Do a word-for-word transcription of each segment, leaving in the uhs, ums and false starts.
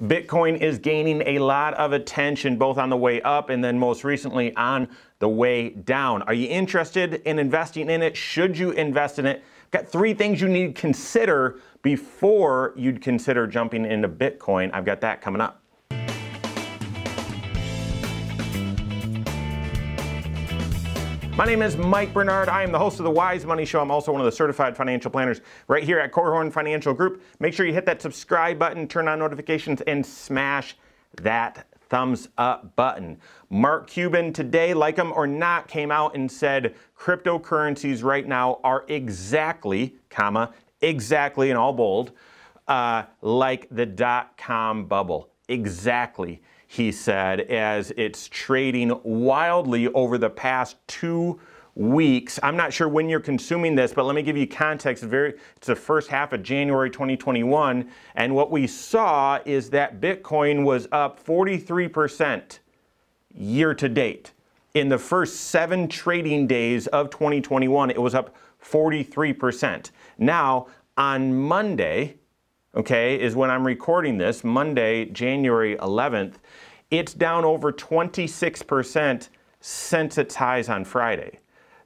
Bitcoin is gaining a lot of attention, both on the way up and then most recently on the way down. Are you interested in investing in it? Should you invest in it? Got three things you need to consider before you'd consider jumping into Bitcoin. I've got that coming up. My name is Mike Bernard. I am the host of the Wise Money Show. I'm also one of the certified financial planners right here at Korhorn Financial Group. Make sure you hit that subscribe button, turn on notifications, and smash that thumbs up button. Mark Cuban today, like him or not, came out and said cryptocurrencies right now are exactly, comma, exactly in all bold, uh, like the dot-com bubble. Exactly. He said, as it's trading wildly over the past two weeks. I'm not sure when you're consuming this, but let me give you context. Very, it's the first half of January twenty twenty-one, and what we saw is that Bitcoin was up forty-three percent year to date. In the first seven trading days of twenty twenty-one, it was up forty-three percent. Now, on Monday, okay, is when I'm recording this, Monday, January eleventh, it's down over twenty-six percent since its highs on Friday.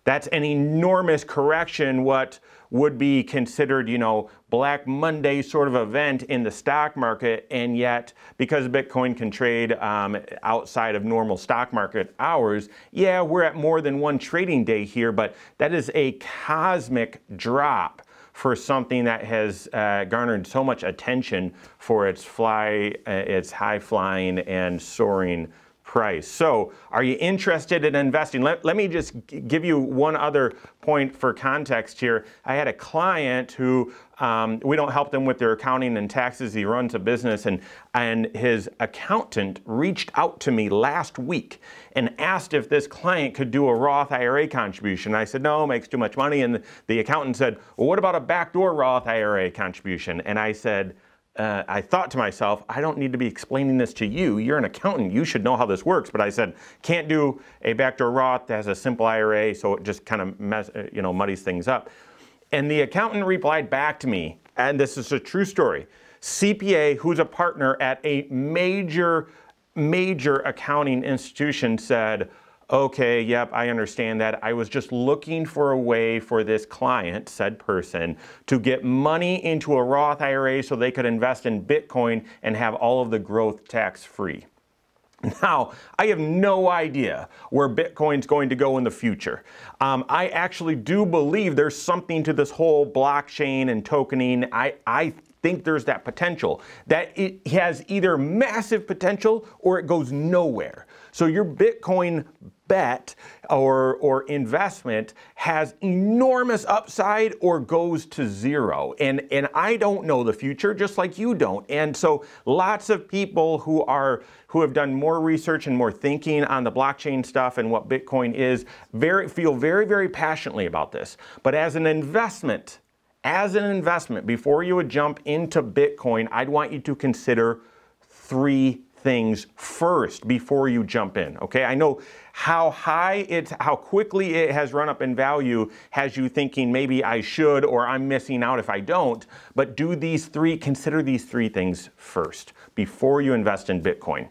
That's an enormous correction, what would be considered, you know, Black Monday sort of event in the stock market, and yet, because Bitcoin can trade um, outside of normal stock market hours, yeah, we're at more than one trading day here, but that is a cosmic drop for something that has uh, garnered so much attention for its fly, uh, its high-flying and soaring price. So, are you interested in investing? Let, let me just give you one other point for context here. I had a client who, um, we don't help them with their accounting and taxes. He runs a business, and, and his accountant reached out to me last week and asked if this client could do a Roth I R A contribution. I said, no, makes too much money. And the, the accountant said, well, what about a backdoor Roth I R A contribution? And I said, Uh, I thought to myself, I don't need to be explaining this to you. You're an accountant. You should know how this works. But I said, can't do a backdoor Roth that has a simple I R A, so it just kind of mess, you know, muddies things up. And the accountant replied back to me, and this is a true story. C P A, who's a partner at a major, major accounting institution, said, okay, yep, I understand that. I was just looking for a way for this client, said person, to get money into a Roth I R A so they could invest in Bitcoin and have all of the growth tax-free. Now, I have no idea where Bitcoin's going to go in the future. Um, I actually do believe there's something to this whole blockchain and tokening. I, I think there's that potential, that it has either massive potential or it goes nowhere. So your Bitcoin bet or, or investment has enormous upside or goes to zero. And, and I don't know the future, just like you don't. And so lots of people who, are, who have done more research and more thinking on the blockchain stuff and what Bitcoin is very, feel very, very passionately about this. But as an investment, as an investment, before you would jump into Bitcoin, I'd want you to consider three things first before you jump in. Okay, I know how high it, how quickly it has run up in value has you thinking maybe I should, or I'm missing out if I don't, but do these three, consider these three things first before you invest in Bitcoin.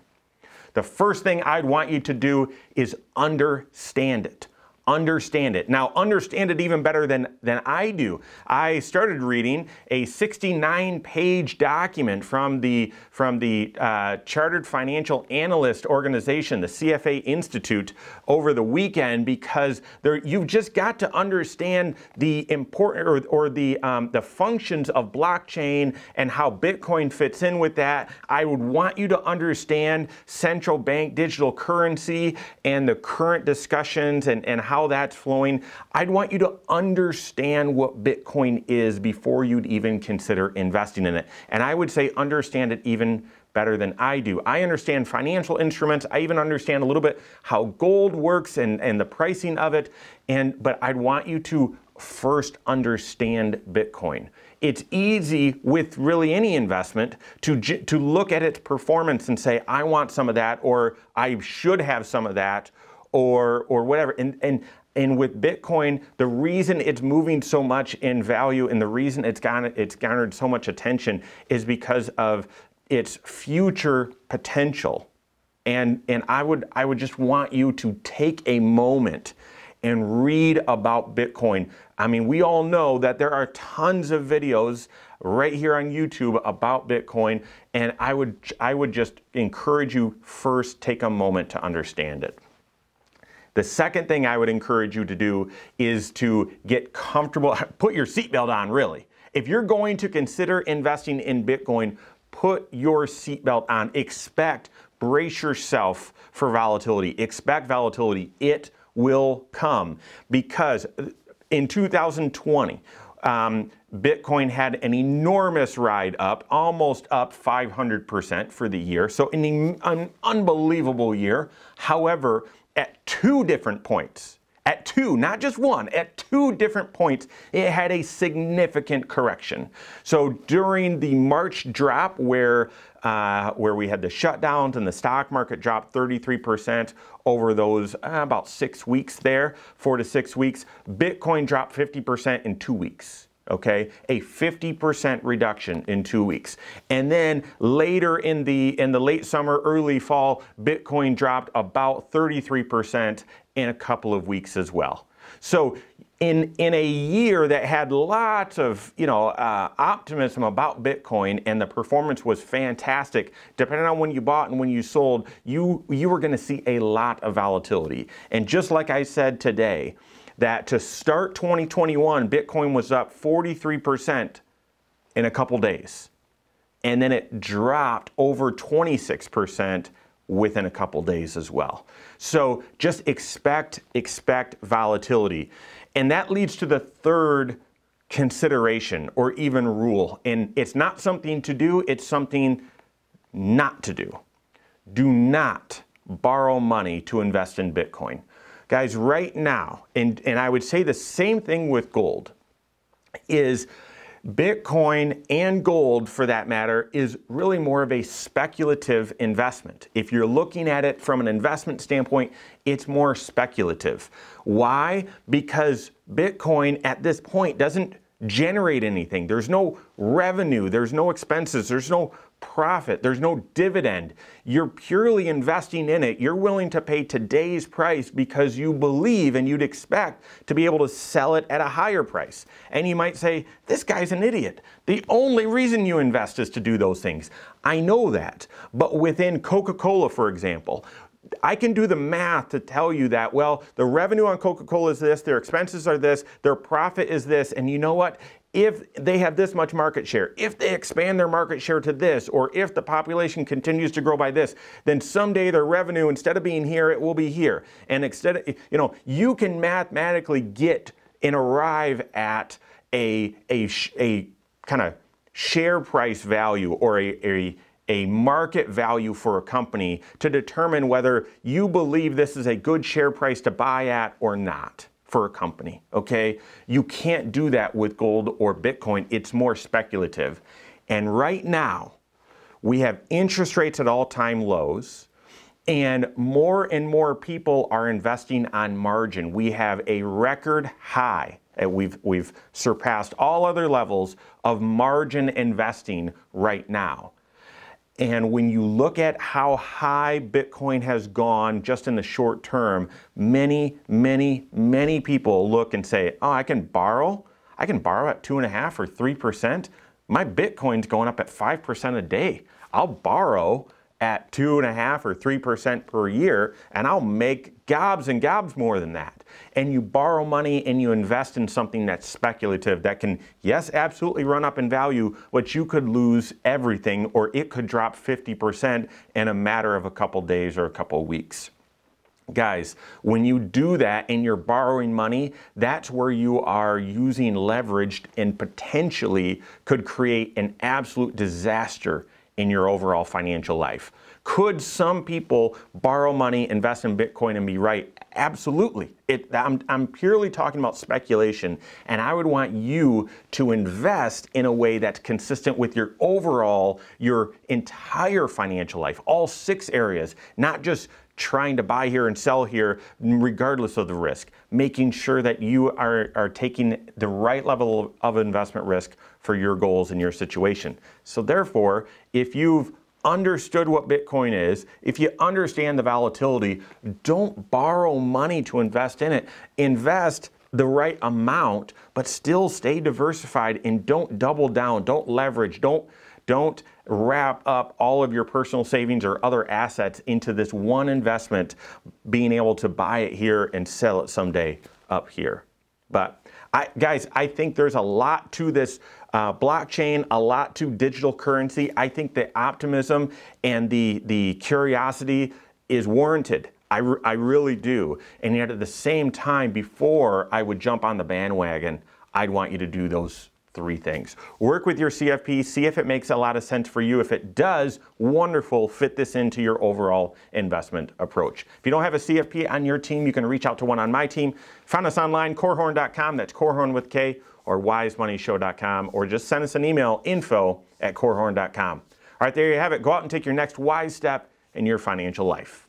The first thing I'd want you to do is understand it. Understand it. Now, understand it even better than, than I do. I started reading a sixty-nine page document from the, from the uh, Chartered Financial Analyst organization, the C F A Institute, over the weekend because there, you've just got to understand the important or, or the, um, the functions of blockchain and how Bitcoin fits in with that. I would want you to understand central bank digital currency and the current discussions and, and how how that's flowing. I'd want you to understand what Bitcoin is before you'd even consider investing in it. And I would say understand it even better than I do. I understand financial instruments. I even understand a little bit how gold works and, and the pricing of it. And but I'd want you to first understand Bitcoin. It's easy with really any investment to, to look at its performance and say, I want some of that, or I should have some of that, or or whatever. And, and, and with Bitcoin, the reason it's moving so much in value and the reason it's garnered, it's garnered so much attention is because of its future potential. And, and I would, I would just want you to take a moment and read about Bitcoin. I mean, we all know that there are tons of videos right here on YouTube about Bitcoin, and I would, I would just encourage you first take a moment to understand it. The second thing I would encourage you to do is to get comfortable, put your seatbelt on, really. If you're going to consider investing in Bitcoin, put your seatbelt on. Expect, brace yourself for volatility. Expect volatility. It will come, because in two thousand twenty, um, Bitcoin had an enormous ride up, almost up five hundred percent for the year. So an, an unbelievable year. However, at two different points, at two, not just one, at two different points, it had a significant correction. So during the March drop where uh, where we had the shutdowns and the stock market dropped thirty-three percent over those uh, about six weeks there, four to six weeks, Bitcoin dropped fifty percent in two weeks. Okay, a fifty percent reduction in two weeks. And then later in the in the late summer, early fall, Bitcoin dropped about thirty-three percent in a couple of weeks as well. So in in a year that had lots of, you know, uh, optimism about Bitcoin, and the performance was fantastic, depending on when you bought and when you sold, you you were going to see a lot of volatility. And just like I said today, that to start twenty twenty-one, Bitcoin was up forty-three percent in a couple days. And then it dropped over twenty-six percent within a couple days as well. So just expect, expect volatility. And that leads to the third consideration, or even rule. And it's not something to do, it's something not to do. Do not borrow money to invest in Bitcoin. Guys, right now, and, and I would say the same thing with gold, is Bitcoin, and gold for that matter, is really more of a speculative investment. If you're looking at it from an investment standpoint, it's more speculative. Why? Because Bitcoin at this point doesn't generate anything. There's no revenue, there's no expenses, there's no profit, there's no dividend. You're purely investing in it. You're willing to pay today's price because you believe and you'd expect to be able to sell it at a higher price. And you might say, this guy's an idiot. The only reason you invest is to do those things. I know that, but within Coca-Cola, for example, I can do the math to tell you that, well, the revenue on Coca-Cola is this, their expenses are this, their profit is this, and you know what? If they have this much market share, if they expand their market share to this, or if the population continues to grow by this, then someday their revenue, instead of being here, it will be here. And instead of, you know, you can mathematically get and arrive at a, a, a kind of share price value, or a, a a market value for a company to determine whether you believe this is a good share price to buy at or not for a company, okay? You can't do that with gold or Bitcoin. It's more speculative. And right now, we have interest rates at all-time lows, and more and more people are investing on margin. We have a record high. We've, we've surpassed all other levels of margin investing right now. And when you look at how high Bitcoin has gone just in the short term, many, many, many people look and say, oh, I can borrow. I can borrow at two and a half or three percent. My Bitcoin's going up at five percent a day. I'll borrow at two and a half or three percent per year, and I'll make gobs and gobs more than that. And you borrow money and you invest in something that's speculative, that can, yes, absolutely run up in value, but you could lose everything, or it could drop fifty percent in a matter of a couple days or a couple weeks. Guys, when you do that and you're borrowing money, that's where you are using leverage and potentially could create an absolute disaster in your overall financial life. Could some people borrow money, invest in Bitcoin, and be right? Absolutely. It, I'm, I'm purely talking about speculation, and I would want you to invest in a way that's consistent with your overall, your entire financial life, all six areas, not just trying to buy here and sell here, regardless of the risk, making sure that you are, are taking the right level of investment risk for your goals and your situation. So therefore, if you've understood what Bitcoin is, if you understand the volatility, don't borrow money to invest in it. Invest the right amount, but still stay diversified and don't double down, don't leverage, don't Don't wrap up all of your personal savings or other assets into this one investment, being able to buy it here and sell it someday up here. But I, guys, I think there's a lot to this uh, blockchain, a lot to digital currency. I think the optimism and the, the curiosity is warranted. I, re I really do. And yet at the same time, before I would jump on the bandwagon, I'd want you to do those three things. Work with your C F P, see if it makes a lot of sense for you. If it does, wonderful, fit this into your overall investment approach. If you don't have a C F P on your team, you can reach out to one on my team. Find us online, korehorn dot com, that's Korhorn with K, or wise money show dot com, or just send us an email, info at korehorn dot com. All right, there you have it. Go out and take your next wise step in your financial life.